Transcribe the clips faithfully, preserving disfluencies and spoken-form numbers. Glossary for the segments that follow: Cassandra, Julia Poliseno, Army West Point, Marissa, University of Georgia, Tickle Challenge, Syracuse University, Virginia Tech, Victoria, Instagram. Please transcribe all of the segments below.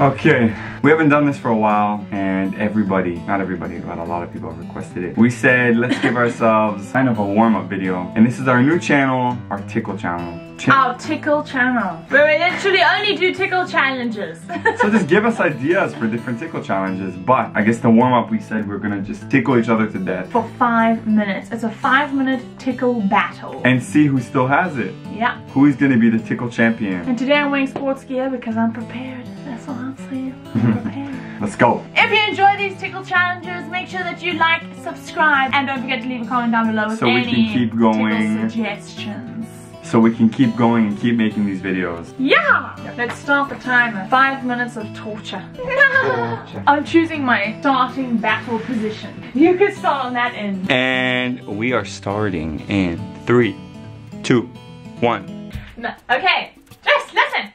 Okay, we haven't done this for a while, and everybody, not everybody, but a lot of people have requested it. We said, let's give ourselves kind of a warm-up video. And this is our new channel, our Tickle Channel. Ch our Tickle Channel. Where we literally only do Tickle Challenges. So just give us ideas for different Tickle Challenges. But I guess to warm up, we said we're gonna just tickle each other to death. For five minutes. It's a five-minute tickle battle. And see who still has it. Yeah. Who is gonna be the tickle champion. And today I'm wearing sports gear because I'm prepared. That's all I'm saying. I'm prepared. Let's go. If you enjoy these tickle challenges, make sure that you like, subscribe, and don't forget to leave a comment down below with so any we can keep going. Tickle suggestions. So we can keep going and keep making these videos. Yeah! Yep. Let's start the timer. Five minutes of torture. torture. I'm choosing my starting battle position. You can start on that end. And we are starting in three, two, one. No. Okay. Just listen.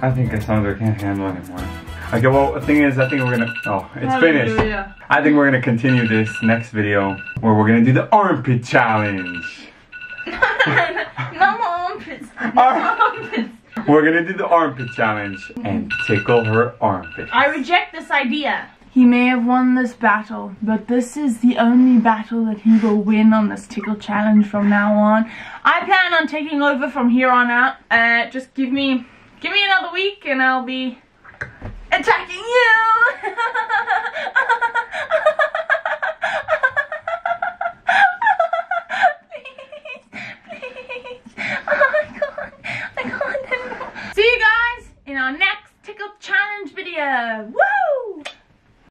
I think Cassandra can't handle it anymore. Okay, well, the thing is, I think we're gonna... Oh, it's Hallelujah. Finished. I think we're gonna continue this next video where we're gonna do the armpit challenge. No more armpits. No more armpits. We're gonna do the armpit challenge and tickle her armpit. I reject this idea. He may have won this battle, but this is the only battle that he will win on this tickle challenge from now on. I plan on taking over from here on out. Uh, just give me... Give me another week and I'll be attacking you!